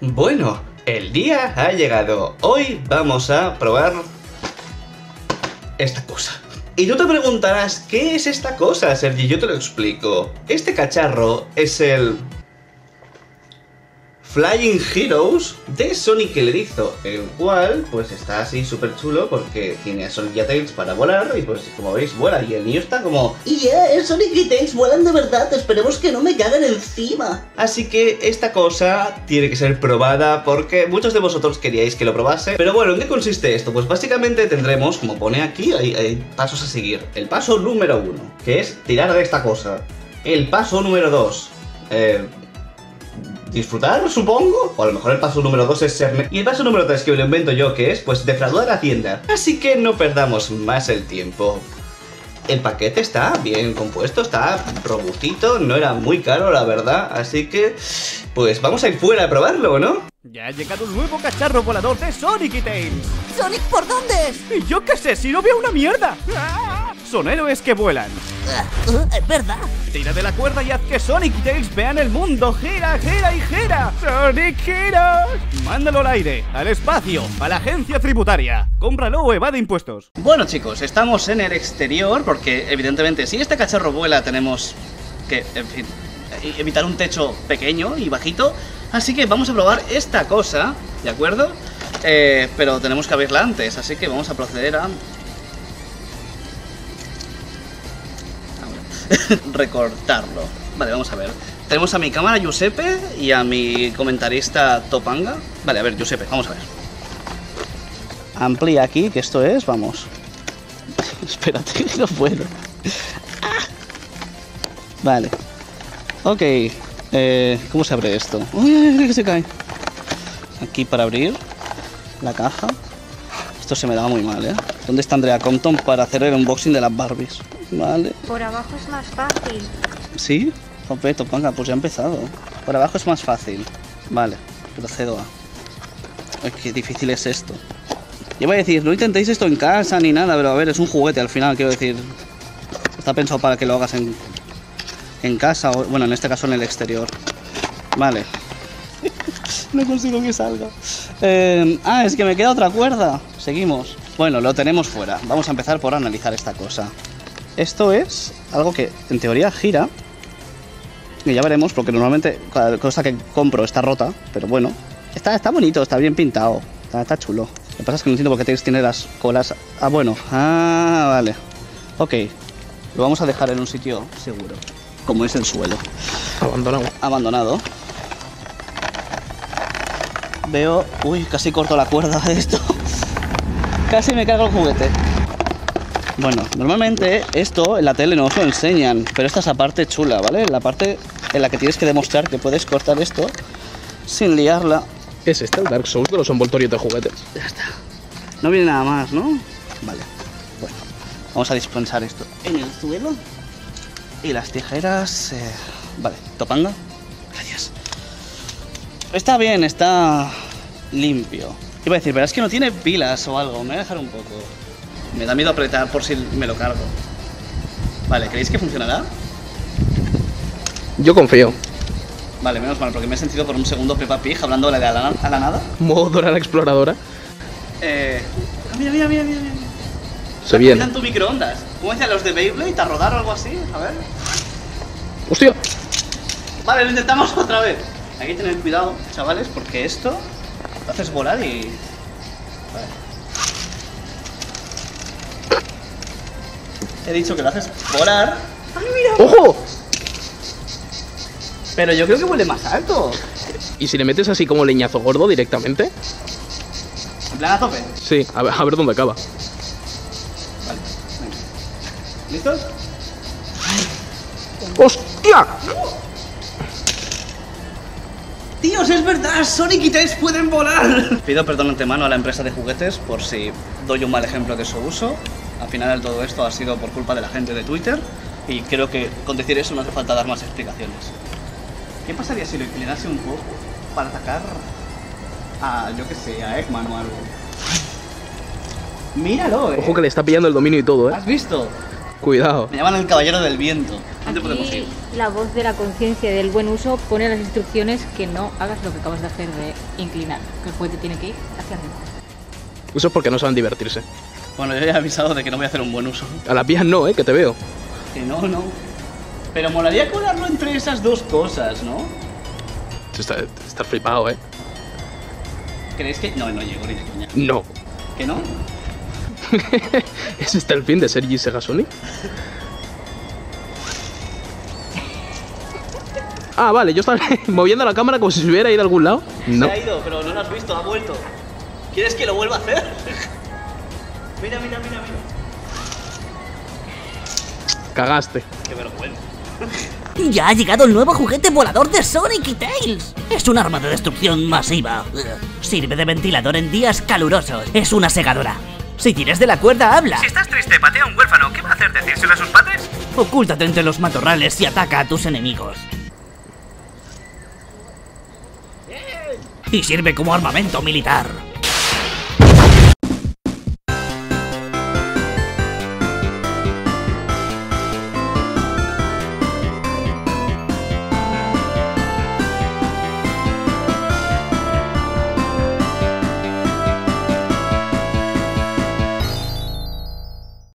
Bueno, el día ha llegado. Hoy vamos a probar esta cosa. Y tú te preguntarás, ¿qué es esta cosa, Sergi? Yo te lo explico. Este cacharro es el Flying Heroes de Sonic Elerizo, el cual pues está así súper chulo porque tiene a Sonic y a Tails para volar y pues como veis vuela y el niño está como es Sonic y Tails vuelan de verdad, esperemos que no me caguen encima. Así que esta cosa tiene que ser probada porque muchos de vosotros queríais que lo probase. Pero bueno, ¿en qué consiste esto? Pues básicamente tendremos, como pone aquí, hay pasos a seguir. El paso número 1, que es tirar de esta cosa. El paso número 2, disfrutar, supongo, o a lo mejor el paso número 2 es serme. Y el paso número 3, que me lo invento yo, que es, pues, defraudar a la tienda. Así que no perdamos más el tiempo. El paquete está bien compuesto, está robustito, no era muy caro, la verdad. Así que, pues, vamos a ir fuera a probarlo, ¿no? Ya ha llegado un nuevo cacharro volador de Sonic y Tails. ¿Sonic por dónde es? Yo qué sé, si no veo una mierda. ¡Ah! Son héroes que vuelan. Es verdad. Tira de la cuerda y haz que Sonic y Tails vean el mundo. Gira, gira y gira. Sonic gira. Mándalo al aire, al espacio, a la agencia tributaria. Cómpralo o evade impuestos. Bueno, chicos, estamos en el exterior porque evidentemente si este cacharro vuela tenemos que, en fin, evitar un techo pequeño y bajito. Así que vamos a probar esta cosa, ¿de acuerdo? Pero tenemos que abrirla antes, así que vamos a proceder a... recortarlo. Vale, vamos a ver. Tenemos a mi cámara Giuseppe y a mi comentarista Topanga. Vale, a ver, Giuseppe, vamos a ver. Amplía aquí, que esto es, vamos. Espérate, que no puedo. Vale. Ok. ¿Cómo se abre esto? Uy, que se cae. Aquí para abrir la caja. Esto se me da muy mal, ¿eh? ¿Dónde está Andrea Compton para hacer el unboxing de las Barbies? Vale. Por abajo es más fácil. ¿Sí? Joder, Topanga, pues ya ha empezado. Por abajo es más fácil. Vale, procedo a... Ay, qué difícil es esto. Yo voy a decir, no intentéis esto en casa ni nada, pero a ver, es un juguete al final, quiero decir. Está pensado para que lo hagas en casa, o bueno, en este caso en el exterior. Vale. No consigo que salga. Es que me queda otra cuerda. Seguimos. Bueno, lo tenemos fuera. Vamos a empezar por analizar esta cosa. Esto es algo que en teoría gira. Y ya veremos, porque normalmente cada cosa que compro está rota. Pero bueno, está bonito, está bien pintado. Está chulo. Lo que pasa es que no entiendo por qué tiene las colas. Ah, bueno. Ah, vale. Ok. Lo vamos a dejar en un sitio seguro, como es el suelo. Abandonado. Abandonado. Veo... Uy, casi corto la cuerda de esto. Casi me cargo el juguete. Bueno, normalmente esto en la tele no os lo enseñan, pero esta es la parte chula, ¿vale? La parte en la que tienes que demostrar que puedes cortar esto sin liarla. ¿Es este el Dark Souls de los envoltorios de juguetes? Ya está. No viene nada más, ¿no? Vale. Bueno, vamos a dispensar esto en el suelo. Y las tijeras... Vale, Topanga. Gracias. Está bien, está limpio. Iba a decir, pero es que no tiene pilas o algo, me voy a dejar un poco. Me da miedo apretar por si me lo cargo. Vale, ¿creéis que funcionará? Yo confío. Vale, menos mal, porque me he sentido por un segundo Peppa Pig hablando de a la nada. Modo la exploradora. Mira, mira, mira, mira. Se viene. Cuidan tu microondas. ¿Cómo decían los de Beyblade? ¿A rodar o algo así? A ver. ¡Hostia! Vale, lo intentamos otra vez. Hay que tener cuidado, chavales, porque esto lo haces volar y... Vale. He dicho que lo haces volar. ¡Ay, mira! ¡Ojo! Pero yo creo que huele más alto. ¿Y si le metes así como leñazo gordo directamente? ¿En plan a tope? Sí, a ver dónde acaba. Vale, venga. ¿Listos? ¡Hostia! ¡Tíos, es verdad! ¡Sonic y Tails pueden volar! Pido perdón antemano a la empresa de juguetes por si doy un mal ejemplo de su uso. Al final todo esto ha sido por culpa de la gente de Twitter y creo que con decir eso no hace falta dar más explicaciones. ¿Qué pasaría si lo inclinase un poco para atacar a, yo qué sé, a Eggman o algo? ¡Míralo, eh! Ojo que le está pillando el dominio y todo, ¿eh? ¿Has visto? Cuidado. Me llaman el caballero del viento. Aquí la voz de la conciencia y del buen uso pone las instrucciones que no hagas lo que acabas de hacer de inclinar, que el juguete tiene que ir hacia arriba. Eso es porque no saben divertirse. Bueno, yo ya he avisado de que no voy a hacer un buen uso. A las vías no, que te veo. Que no, no. Pero molaría colarlo entre esas dos cosas, ¿no? Estás flipado, ¿eh? ¿Crees que...? No, no llego ni de coña. No. ¿Que no? ¿Es este el fin de Sergi Segasoli? Ah, vale, yo estaba moviendo la cámara como si se hubiera ido a algún lado. No. Se ha ido, pero no lo has visto, ha vuelto. ¿Quieres que lo vuelva a hacer? Mira, mira, mira, mira. Cagaste. Qué vergüenza. Ya ha llegado el nuevo juguete volador de Sonic y Tails. Es un arma de destrucción masiva. Sirve de ventilador en días calurosos. Es una segadora. Si tiras de la cuerda, habla. Si estás triste, patea a un huérfano. ¿Qué va a hacer? ¿Decírselo a sus padres? Ocúltate entre los matorrales y ataca a tus enemigos. Y sirve como armamento militar.